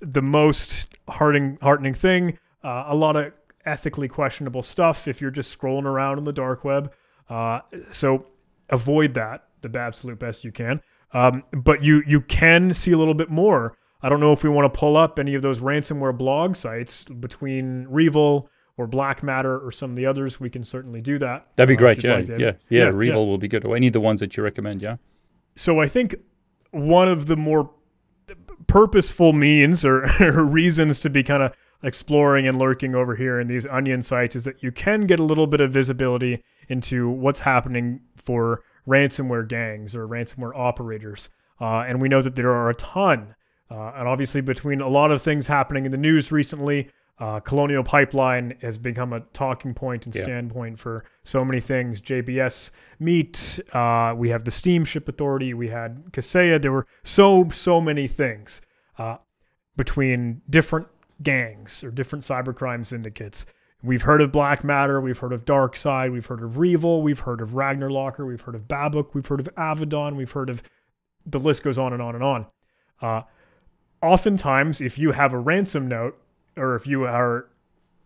the most heartening, heartening thing, uh, a lot of ethically questionable stuff if you're just scrolling around on the dark web. Uh, so avoid that the absolute best you can, um, but you you can see a little bit more. I don't know if we want to pull up any of those ransomware blog sites between REvil or Black Matter or some of the others. We can certainly do that. That'd be uh, great. Yeah, like, yeah, yeah, yeah. REvil yeah. will be good. Or any of the ones that you recommend. Yeah. So I think one of the more purposeful means or reasons to be kind of exploring and lurking over here in these onion sites is that you can get a little bit of visibility into what's happening for ransomware gangs or ransomware operators. Uh, and we know that there are a ton. Uh, and obviously between a lot of things happening in the news recently, uh, Colonial Pipeline has become a talking point and yeah. standpoint for so many things. J B S meet, uh, we have the Steamship Authority, we had Kaseya. There were so, so many things uh, between different gangs or different cybercrime syndicates. We've heard of Black Matter, we've heard of Dark Side, we've heard of REvil, we've heard of Ragnar Locker, we've heard of Babuk, we've heard of Avaddon, we've heard of, the list goes on and on and on. Uh, oftentimes, if you have a ransom note, or if you are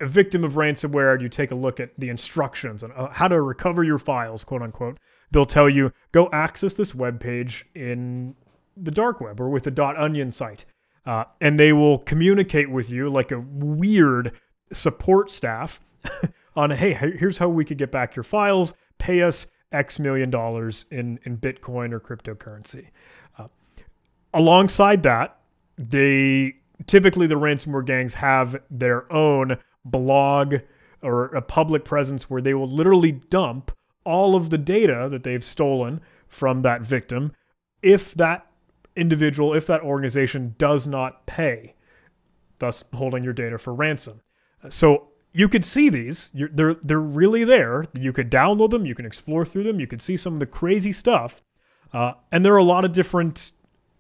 a victim of ransomware and you take a look at the instructions on how to recover your files, quote unquote, they'll tell you, go access this web page in the dark web or with the .onion site. Uh, and they will communicate with you like a weird support staff on, hey, here's how we could get back your files. Pay us X million dollars in, in Bitcoin or cryptocurrency. Uh, alongside that, they typically the ransomware gangs have their own blog or a public presence where they will literally dump all of the data that they've stolen from that victim if that individual, if that organization does not pay, thus holding your data for ransom. So you could see these, You're, they're, they're really there. You could download them, you can explore through them, you could see some of the crazy stuff. Uh, and there are a lot of different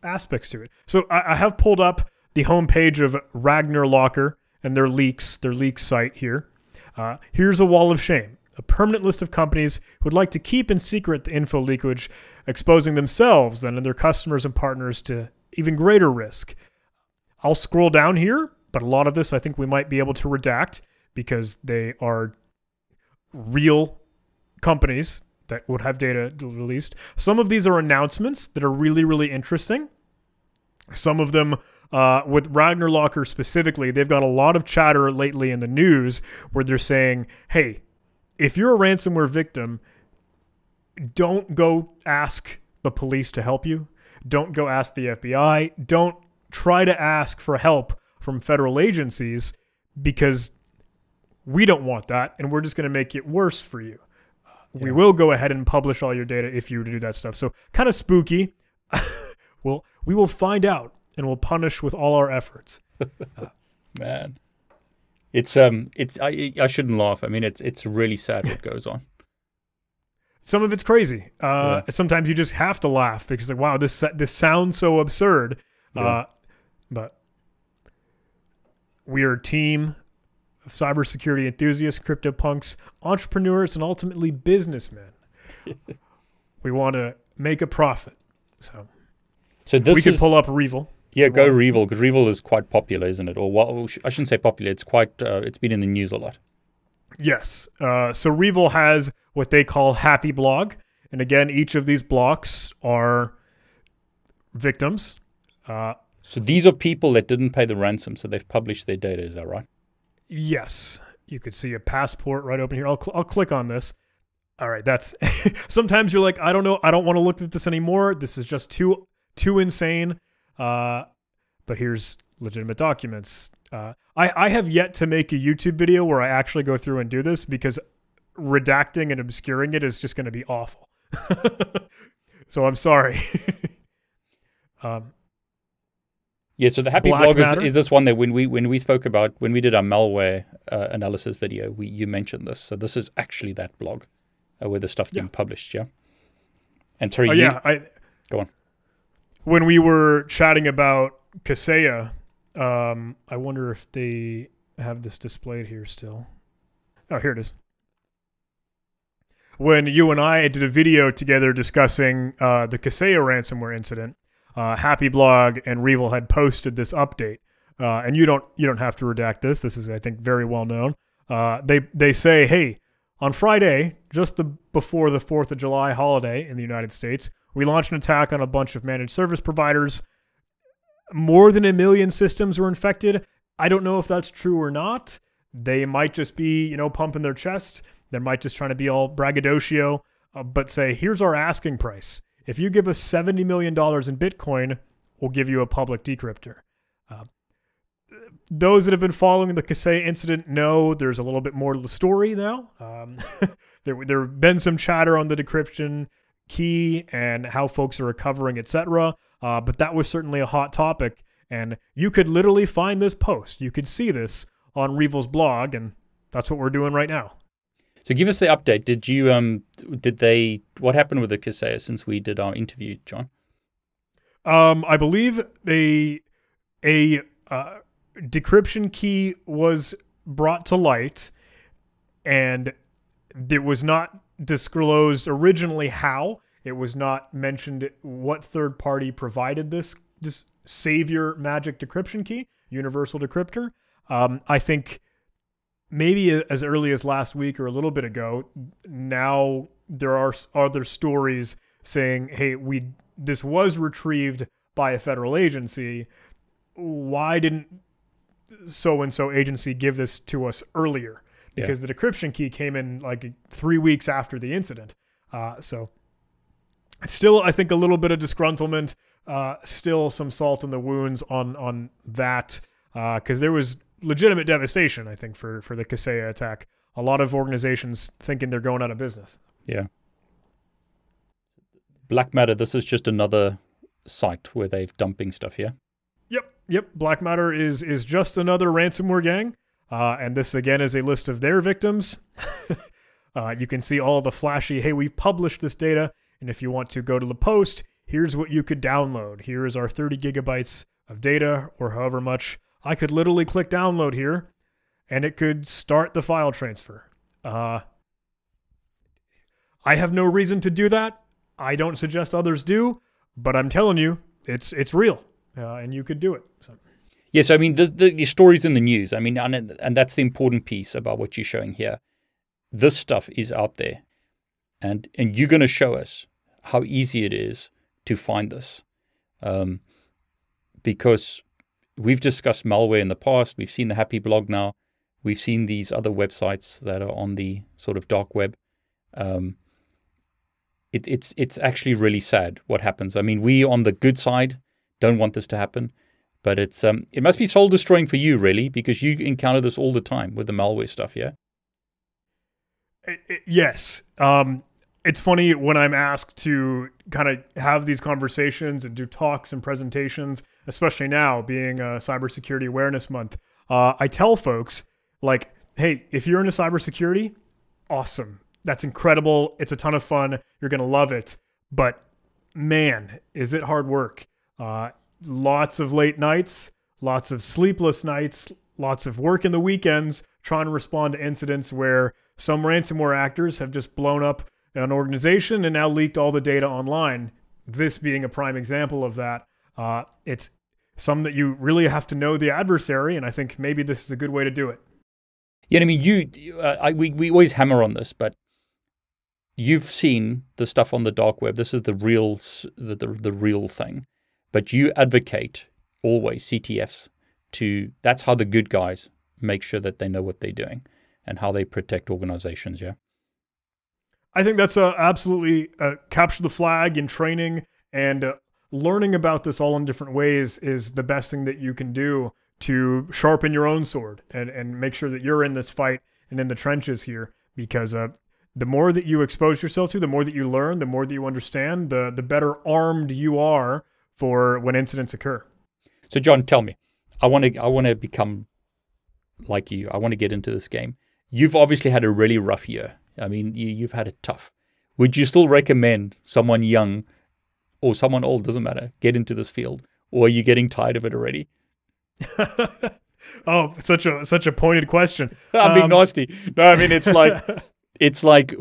aspects to it. So I, I have pulled up the homepage of Ragnar Locker and their leaks, their leaks site here. Uh, here's a wall of shame. A permanent list of companies who would like to keep in secret the info leakage, exposing themselves then and their customers and partners to even greater risk. I'll scroll down here, but a lot of this I think we might be able to redact because they are real companies that would have data released. Some of these are announcements that are really, really interesting. Some of them, uh, with Ragnar Locker specifically, they've got a lot of chatter lately in the news where they're saying, hey, if you're a ransomware victim, don't go ask the police to help you. Don't go ask the F B I. Don't try to ask for help from federal agencies because we don't want that and we're just going to make it worse for you. Yeah. We will go ahead and publish all your data if you do that stuff. So kind of spooky. Well, we will find out and we'll punish with all our efforts. Man. It's um, it's I I shouldn't laugh. I mean, it's it's really sad what goes on. Some of it's crazy. Uh, yeah. Sometimes you just have to laugh because like, wow, this this sounds so absurd. Yeah. Uh, but we are a team of cybersecurity enthusiasts, crypto punks, entrepreneurs, and ultimately businessmen. We want to make a profit. So, so this we could pull up REvil. Yeah, go REvil, because REvil is quite popular, isn't it? Or well, I shouldn't say popular. It's quite. Uh, it's been in the news a lot. Yes. Uh, so REvil has what they call happy blog, and again, each of these blocks are victims. Uh, so these are people that didn't pay the ransom, so they've published their data. Is that right? Yes. You could see a passport right open here. I'll cl I'll click on this. All right. That's. Sometimes you're like, I don't know. I don't want to look at this anymore. This is just too too insane. Uh, but here's legitimate documents. Uh, I, I have yet to make a YouTube video where I actually go through and do this because redacting and obscuring it is just going to be awful. So I'm sorry. um, yeah. So the happy blog is, is this one that when we, when we spoke about, when we did our malware uh, analysis video, we, you mentioned this. So this is actually that blog uh, where the stuff being yeah. published. Yeah. And Tori, oh, you, yeah, I, go on. When we were chatting about Kaseya, um, I wonder if they have this displayed here still. Oh, here it is. When you and I did a video together discussing uh, the Kaseya ransomware incident, uh, Happy Blog and REvil had posted this update, uh, and you don't you don't have to redact this. This is, I think, very well known. Uh, they they say, hey, on Friday, just the, before the fourth of July holiday in the United States, we launched an attack on a bunch of managed service providers. More than a million systems were infected. I don't know if that's true or not. They might just be, you know, pumping their chest. They might just trying to be all braggadocio, uh, but say, here's our asking price. If you give us seventy million dollars in Bitcoin, we'll give you a public decryptor. Uh, those that have been following the Kaseya incident know there's a little bit more to the story now. Um, there, there have been some chatter on the decryption key and how folks are recovering, et cetera. Uh, but that was certainly a hot topic, and you could literally find this post. You could see this on REvil's blog, and that's what we're doing right now. So give us the update. Did you? Um, did they? What happened with the Kaseya since we did our interview, John? Um, I believe they a uh, decryption key was brought to light, and it was not disclosed originally how. It was not mentioned what third party provided this this savior magic decryption key, universal decryptor. Um, I think maybe as early as last week or a little bit ago, now there are other stories saying, hey, we this was retrieved by a federal agency. Why didn't so-and-so agency give this to us earlier? Because yeah. the decryption key came in like three weeks after the incident. Uh, so it's still, I think, a little bit of disgruntlement, uh, still some salt in the wounds on on that, because uh, there was legitimate devastation, I think, for, for the Kaseya attack. A lot of organizations thinking they're going out of business. Yeah. Black Matter, this is just another site where they've dumping stuff here. Yep, yep. Black Matter is is just another ransomware gang. Uh, and this, again, is a list of their victims. uh, you can see all the flashy, hey, we've published this data, and if you want to go to the post, here's what you could download. Here is our thirty gigabytes of data, or however much. I could literally click download here, and it could start the file transfer. Uh, I have no reason to do that. I don't suggest others do, but I'm telling you, it's it's real, uh, and you could do it. So. Yes, I mean, the, the, the story's in the news. I mean, and, and that's the important piece about what you're showing here. This stuff is out there, and and you're going to show us how easy it is to find this, um, because we've discussed malware in the past. We've seen the Happy Blog now. We've seen these other websites that are on the sort of dark web. Um, it, it's, it's actually really sad what happens. I mean, we on the good side don't want this to happen. But it's um, it must be soul destroying for you, really, because you encounter this all the time with the malware stuff, yeah? It, it, yes. Um, it's funny when I'm asked to kind of have these conversations and do talks and presentations, especially now being a Cybersecurity Awareness Month. Uh, I tell folks, like, hey, if you're into cybersecurity, awesome. That's incredible. It's a ton of fun. You're going to love it. But man, is it hard work. Uh, Lots of late nights, lots of sleepless nights, lots of work in the weekends trying to respond to incidents where some ransomware actors have just blown up an organization and now leaked all the data online. This being a prime example of that. Uh, it's some that you really have to know the adversary, and I think maybe this is a good way to do it. Yeah, I mean, you, uh, I, we, we always hammer on this, but you've seen the stuff on the dark web. This is the real, the, the, the real thing. But you advocate always C T Fs to, that's how the good guys make sure that they know what they're doing and how they protect organizations, yeah? I think that's a, absolutely a capture the flag in training and uh, learning about this all in different ways is the best thing that you can do to sharpen your own sword and, and make sure that you're in this fight and in the trenches here, because uh, the more that you expose yourself to, the more that you learn, the more that you understand, the, the better armed you are for when incidents occur. So John, tell me, I want to I want to become like you. I want to get into this game. You've obviously had a really rough year. I mean, you, you've had it tough. Would you still recommend someone young or someone old, doesn't matter, get into this field? Or are you getting tired of it already? Oh, such a such a pointed question. I'm um, being nasty. No, I mean, it's like, it's like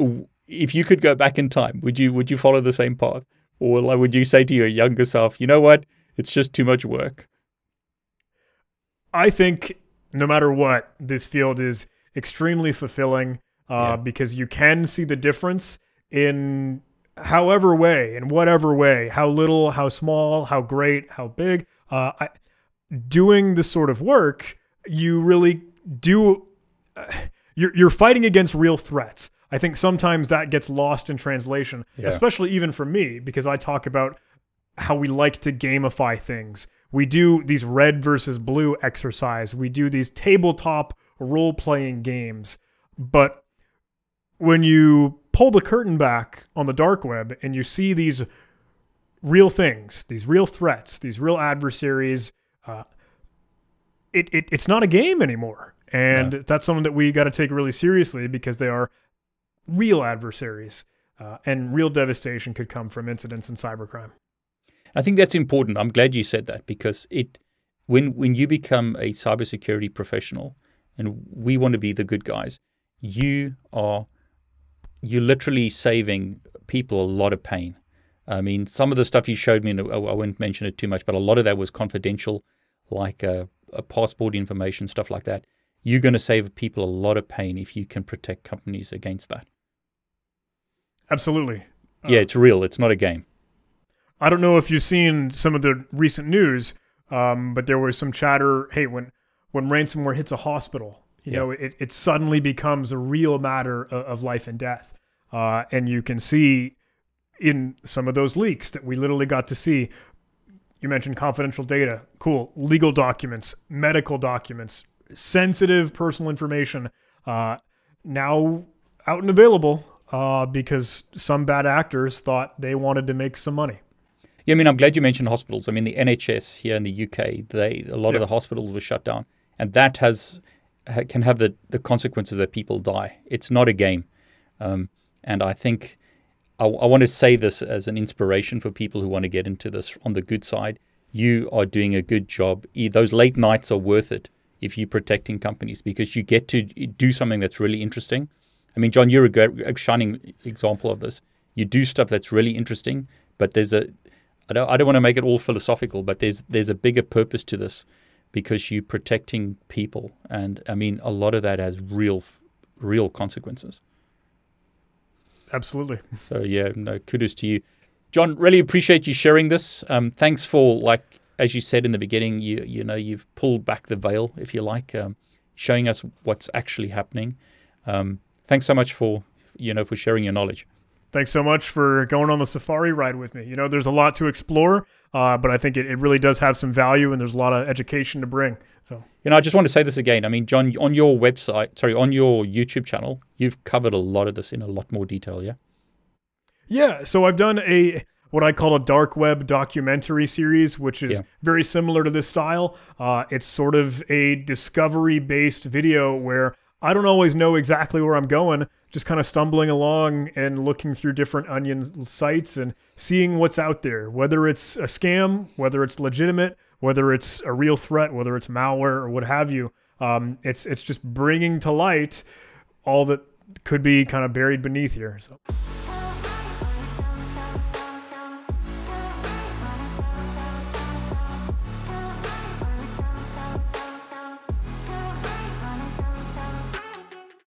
if you could go back in time, would you would you follow the same path? Or like, would you say to your younger self, you know what, it's just too much work? I think no matter what, this field is extremely fulfilling uh, yeah. because you can see the difference in however way, in whatever way, how little, how small, how great, how big. Uh, I, doing this sort of work, you really do, uh, you're, you're fighting against real threats. I think sometimes that gets lost in translation, yeah. especially even for me, because I talk about how we like to gamify things. We do these red versus blue exercise. We do these tabletop role-playing games. But when you pull the curtain back on the dark web and you see these real things, these real threats, these real adversaries, uh, it, it it's not a game anymore. And yeah. that's something that we got to take really seriously, because they are real adversaries, uh, and real devastation could come from incidents in cybercrime. I think that's important. I'm glad you said that, because it, when when you become a cybersecurity professional, and we want to be the good guys, you are you're literally saving people a lot of pain. I mean, some of the stuff you showed me, and I won't mention it too much, but a lot of that was confidential, like uh, a passport information, stuff like that. you're going to save people a lot of pain if you can protect companies against that. Absolutely. Yeah, uh, it's real. It's not a game. I don't know if you've seen some of the recent news, um, but there was some chatter, hey, when, when ransomware hits a hospital, you yeah. know, it, it suddenly becomes a real matter of, of life and death. Uh, and you can see in some of those leaks that we literally got to see, you mentioned confidential data, cool, legal documents, medical documents, sensitive personal information, uh, now out and available uh, because some bad actors thought they wanted to make some money. Yeah, I mean, I'm glad you mentioned hospitals. I mean, the N H S here in the U K, they a lot yeah. of the hospitals were shut down, and that has can have the, the consequences that people die. It's not a game. Um, and I think I, I want to say this as an inspiration for people who want to get into this on the good side. You are doing a good job. Those late nights are worth it if you're protecting companies, because you get to do something that's really interesting. I mean, John, you're a, great, a shining example of this. You do stuff that's really interesting, but there's a, I don't, I don't want to make it all philosophical, but there's, there's a bigger purpose to this because you're protecting people. And I mean, a lot of that has real, real consequences. Absolutely. So yeah, no, kudos to you. John, really appreciate you sharing this. Um, thanks for, like, as you said in the beginning, you you know, you've pulled back the veil, if you like, um, showing us what's actually happening. Um, thanks so much for, you know, for sharing your knowledge. Thanks so much for going on the safari ride with me. You know, there's a lot to explore, uh, but I think it, it really does have some value, and there's a lot of education to bring. So, you know, I just want to say this again. I mean, John, on your website, sorry, on your YouTube channel, you've covered a lot of this in a lot more detail, yeah? Yeah, so I've done a... what I call a dark web documentary series, which is yeah. very similar to this style. Uh, it's sort of a discovery-based video where I don't always know exactly where I'm going, just kind of stumbling along and looking through different onion sites and seeing what's out there, whether it's a scam, whether it's legitimate, whether it's a real threat, whether it's malware or what have you. Um, it's, it's just bringing to light all that could be kind of buried beneath here. So.